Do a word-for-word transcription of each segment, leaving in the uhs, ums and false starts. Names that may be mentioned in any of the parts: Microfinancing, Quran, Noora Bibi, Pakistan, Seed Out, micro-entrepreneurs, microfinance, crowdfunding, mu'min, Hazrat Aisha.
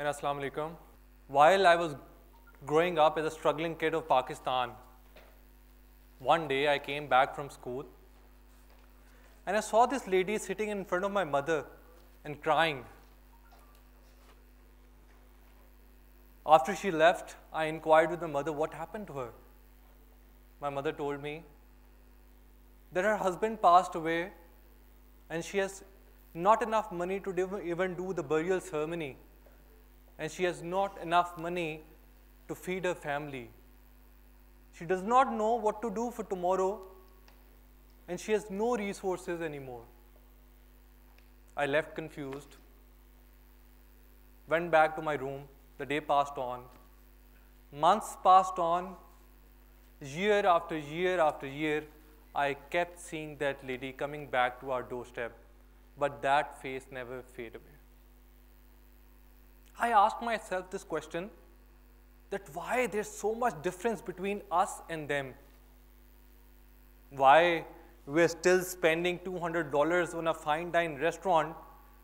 and Assalamu Alaikum. While I was growing up as a struggling kid of Pakistan, one day I came back from school and I saw this lady sitting in front of my mother and crying. After she left, I inquired with my mother what happened to her. My mother told me that her husband passed away and she has not enough money to even do the burial ceremony, and she has not enough money to feed her family. She does not know what to do for tomorrow, and she has no resources anymore. I left confused, went back to my room. The day passed on, months passed on, year after year after year, I kept seeing that lady coming back to our doorstep, but that face never faded away. I asked myself this question, that why there's so much difference between us and them? Why we're still spending two hundred dollars on a fine dine restaurant,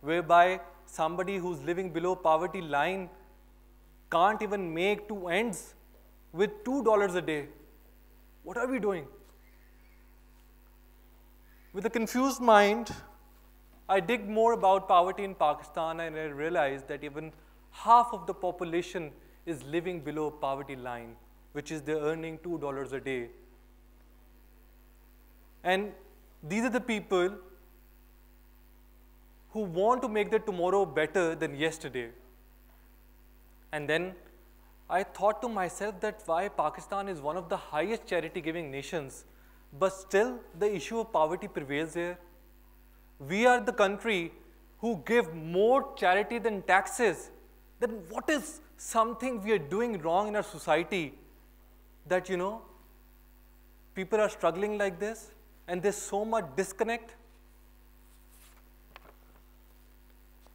whereby somebody who's living below poverty line can't even make two ends with two dollars a day? What are we doing? With a confused mind, I dig more about poverty in Pakistan and I realized that even half of the population is living below poverty line, which is they're earning two dollars a day. And these are the people who want to make their tomorrow better than yesterday. And then I thought to myself that why Pakistan is one of the highest charity giving nations, but still the issue of poverty prevails here. We are the country who give more charity than taxes. Then what is something we are doing wrong in our society that, you know, people are struggling like this and there's so much disconnect?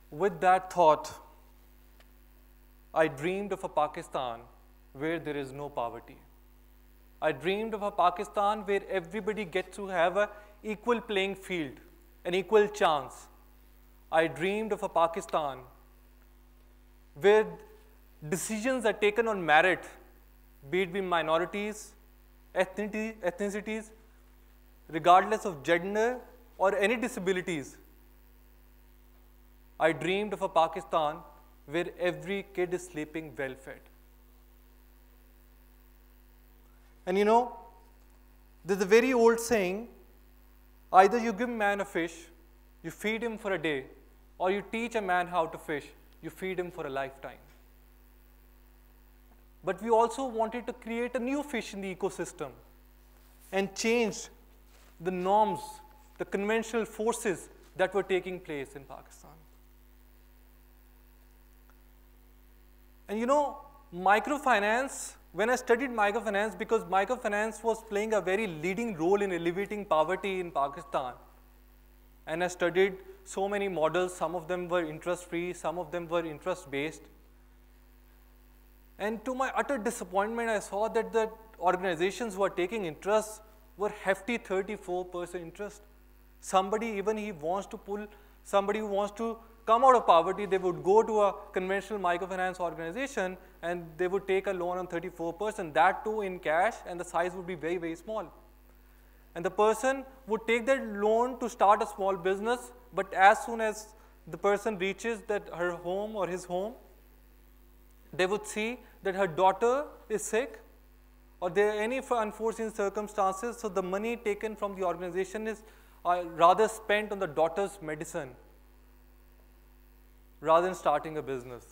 With that thought, I dreamed of a Pakistan where there is no poverty. I dreamed of a Pakistan where everybody gets to have an equal playing field, an equal chance. I dreamed of a Pakistan where decisions are taken on merit, be it by minorities, ethnicity, ethnicities, regardless of gender or any disabilities. I dreamed of a Pakistan where every kid is sleeping well fed. And you know, there's a very old saying, either you give man a fish, you feed him for a day, or you teach a man how to fish, you feed him for a lifetime. But we also wanted to create a new fish in the ecosystem and change the norms, the conventional forces that were taking place in Pakistan. And you know, microfinance, when I studied microfinance, because microfinance was playing a very leading role in alleviating poverty in Pakistan. And I studied so many models, some of them were interest-free, some of them were interest-based. And to my utter disappointment, I saw that the organizations who are taking interest were hefty thirty-four percent interest. Somebody even he wants to pull, somebody who wants to come out of poverty, they would go to a conventional microfinance organization and they would take a loan on thirty-four percent, that too in cash, and the size would be very, very small. And the person would take that loan to start a small business, but as soon as the person reaches that her home or his home, they would see that her daughter is sick or there are any unforeseen circumstances, so the money taken from the organization is uh, rather spent on the daughter's medicine, rather than starting a business.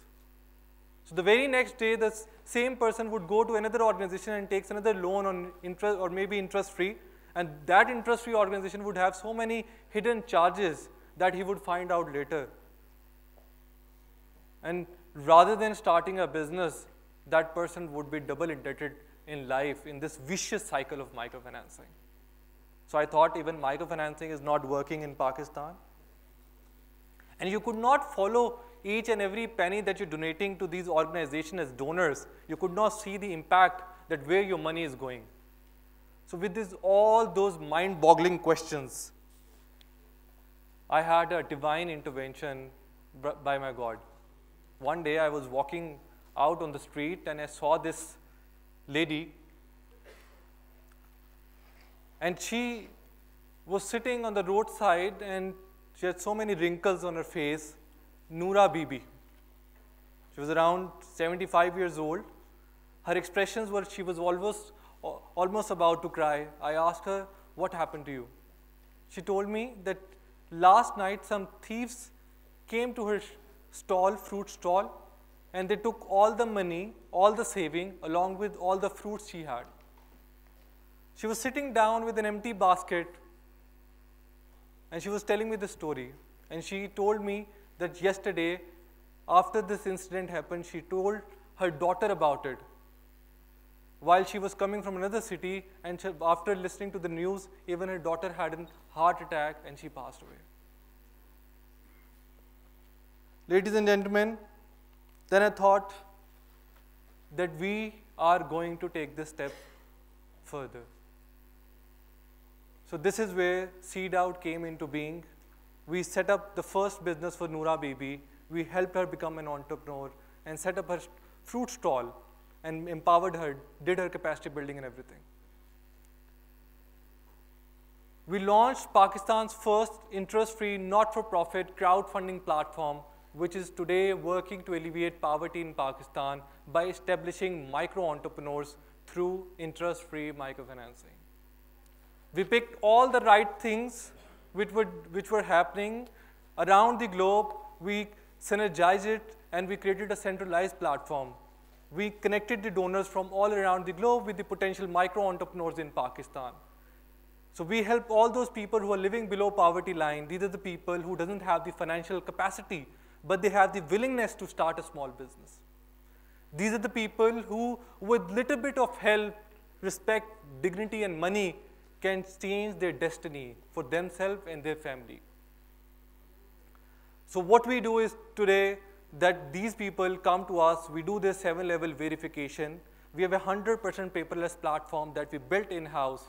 So the very next day, the same person would go to another organization and takes another loan on interest or maybe interest-free, and that interest-free organization would have so many hidden charges that he would find out later. And rather than starting a business, that person would be double indebted in life in this vicious cycle of microfinancing. So I thought even microfinancing is not working in Pakistan. And you could not follow each and every penny that you're donating to these organizations as donors. You could not see the impact that where your money is going. So with this, all those mind-boggling questions, I had a divine intervention by my God. one day I was walking out on the street and I saw this lady, and she was sitting on the roadside and she had so many wrinkles on her face, Noora Bibi. She was around seventy-five years old. Her expressions were, she was almost, almost about to cry. I asked her, what happened to you? She told me that last night some thieves came to her stall, fruit stall, and they took all the money, all the saving, along with all the fruits she had. She was sitting down with an empty basket, and she was telling me the story. And she told me that yesterday, after this incident happened, she told her daughter about it while she was coming from another city, and she, after listening to the news, even her daughter had a heart attack and she passed away. Ladies and gentlemen, then I thought that we are going to take this step further. So this is where Seed Out came into being. We set up the first business for Noora Bibi. We helped her become an entrepreneur and set up her fruit stall and empowered her, did her capacity building and everything. We launched Pakistan's first interest-free, not-for-profit crowdfunding platform, which is today working to alleviate poverty in Pakistan by establishing micro-entrepreneurs through interest-free microfinancing. We picked all the right things which were, which were happening around the globe. We synergized it, and we created a centralized platform. We connected the donors from all around the globe with the potential micro-entrepreneurs in Pakistan. So we help all those people who are living below poverty line. These are the people who doesn't have the financial capacity, but they have the willingness to start a small business. These are the people who, with little bit of help, respect, dignity, and money, can change their destiny for themselves and their family. So what we do is today, that these people come to us, we do this seven-level verification. We have a one hundred percent paperless platform that we built in-house.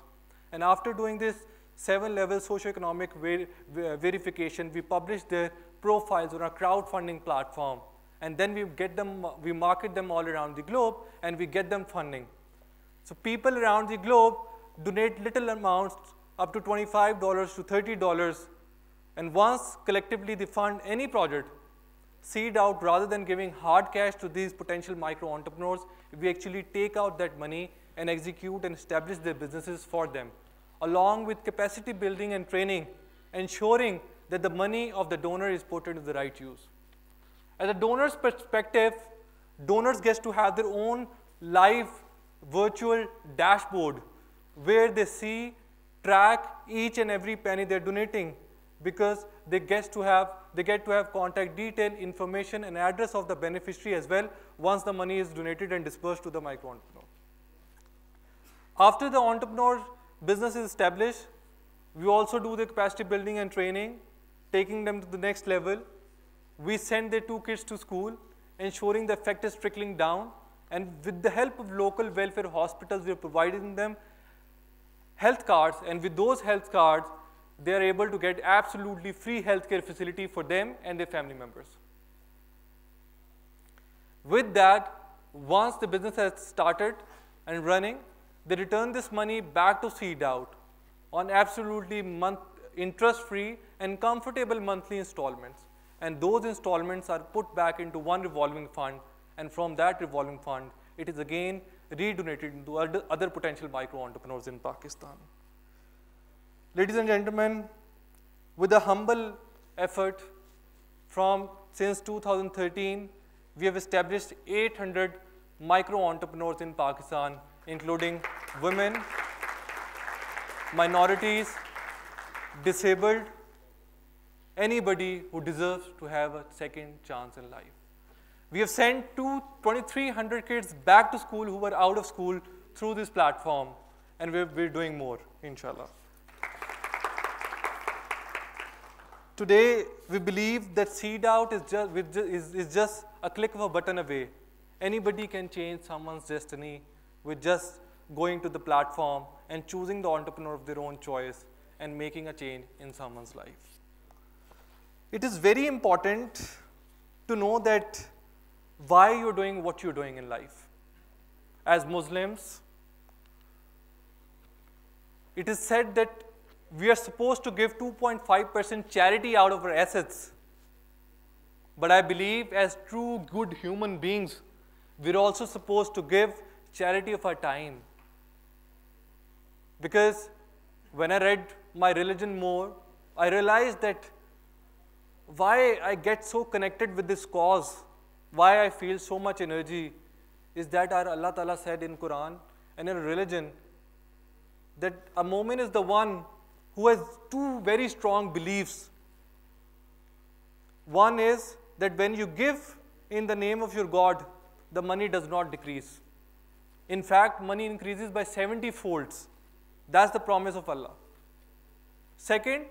And after doing this seven-level socioeconomic ver ver verification, we publish their profiles on our crowdfunding platform. And then we get them, we market them all around the globe, and we get them funding. So people around the globe donate little amounts, up to twenty-five dollars to thirty dollars. And once collectively they fund any project, Seed Out, rather than giving hard cash to these potential micro-entrepreneurs, we actually take out that money and execute and establish their businesses for them, along with capacity building and training, ensuring that the money of the donor is put into the right use. As a donor's perspective, donors get to have their own live virtual dashboard where they see, track each and every penny they're donating, because they get to have, they get to have contact detail, information, and address of the beneficiary as well once the money is donated and dispersed to the micro-entrepreneur. After the entrepreneur business is established, we also do the capacity building and training, taking them to the next level. We send their two kids to school, ensuring the effect is trickling down, and with the help of local welfare hospitals, we are providing them health cards, and with those health cards, they are able to get absolutely free healthcare facility for them and their family members. With that, once the business has started and running, they return this money back to Seed Out on absolutely month interest-free and comfortable monthly installments. And those installments are put back into one revolving fund, and from that revolving fund, it is again redonated into other potential micro-entrepreneurs in Pakistan. Ladies and gentlemen, with a humble effort from since two thousand thirteen, we have established eight hundred micro-entrepreneurs in Pakistan, including women, minorities, disabled, anybody who deserves to have a second chance in life. We have sent two thousand three hundred kids back to school who were out of school through this platform, and we're, we're doing more, inshallah. Today, we believe that Seed Out is just, is, is just a click of a button away. Anybody can change someone's destiny with just going to the platform and choosing the entrepreneur of their own choice and making a change in someone's life. It is very important to know that why you're doing what you're doing in life. As Muslims, it is said that we are supposed to give two point five percent charity out of our assets. But I believe as true good human beings, we're also supposed to give charity of our time. Because when I read my religion more, I realized that why I get so connected with this cause, why I feel so much energy, is that our Allah Ta'ala said in Quran and in religion that a mu'min is the one who has two very strong beliefs. One is that when you give in the name of your God, the money does not decrease. In fact, money increases by seventy folds. That's the promise of Allah. Second,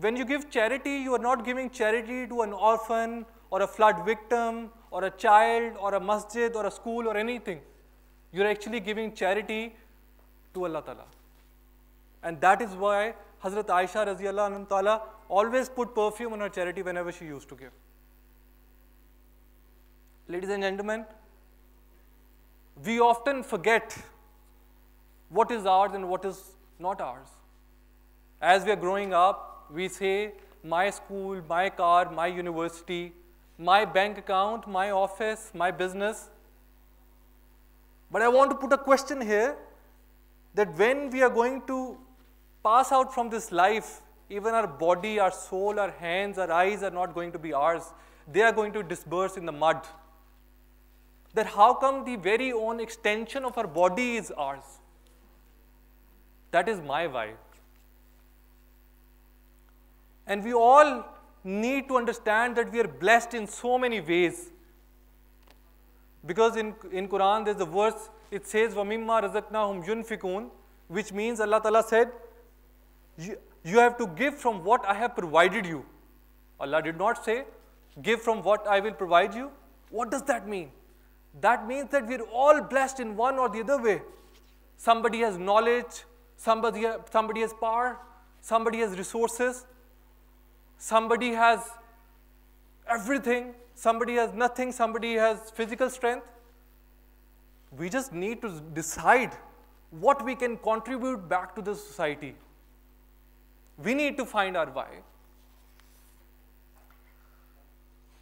when you give charity, you are not giving charity to an orphan or a flood victim or a child or a masjid or a school or anything. You're actually giving charity to Allah Ta'ala. And that is why Hazrat Aisha Radiallahu Ta'ala always put perfume on her charity whenever she used to give. Ladies and gentlemen, we often forget what is ours and what is not ours. As we are growing up, we say, my school, my car, my university, my bank account, my office, my business. But I want to put a question here, that when we are going to pass out from this life, even our body, our soul, our hands, our eyes are not going to be ours. They are going to disperse in the mud. That how come the very own extension of our body is ours? That is my why. And we all need to understand that we are blessed in so many ways. Because in, in Quran, there's a verse, it says, وَمِمَّا رَزَقْنَاهُمْ يُنْفِقُونَ, which means Allah Ta'ala said, you, you have to give from what I have provided you. Allah did not say, give from what I will provide you. What does that mean? That means that we're all blessed in one or the other way. Somebody has knowledge, somebody, somebody has power, somebody has resources, somebody has everything, somebody has nothing, somebody has physical strength. We just need to decide what we can contribute back to the society. We need to find our why.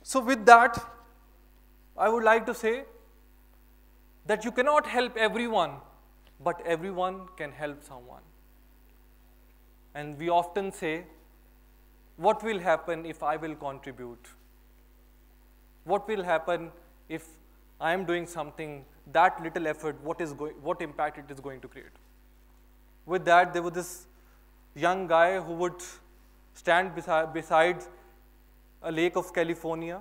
So with that, I would like to say that you cannot help everyone, but everyone can help someone. And we often say, what will happen if I will contribute? What will happen if I am doing something, that little effort, what, is what impact it is going to create? With that, there was this young guy who would stand beside, beside a lake of California,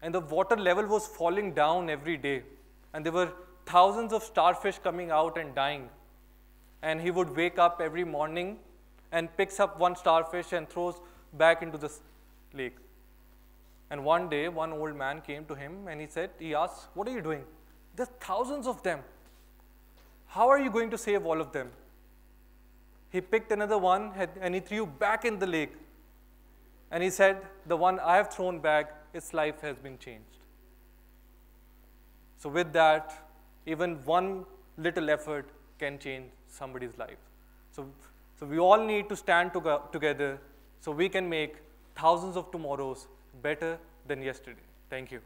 and the water level was falling down every day, and there were thousands of starfish coming out and dying. And he would wake up every morning and picks up one starfish and throws back into the lake. And one day, one old man came to him and he said, he asked, what are you doing? There's thousands of them. How are you going to save all of them? He picked another one and he threw back in the lake. And he said, the one I have thrown back, its life has been changed. So with that, even one little effort can change somebody's life. So, so we all need to stand to together so we can make thousands of tomorrows better than yesterday. Thank you.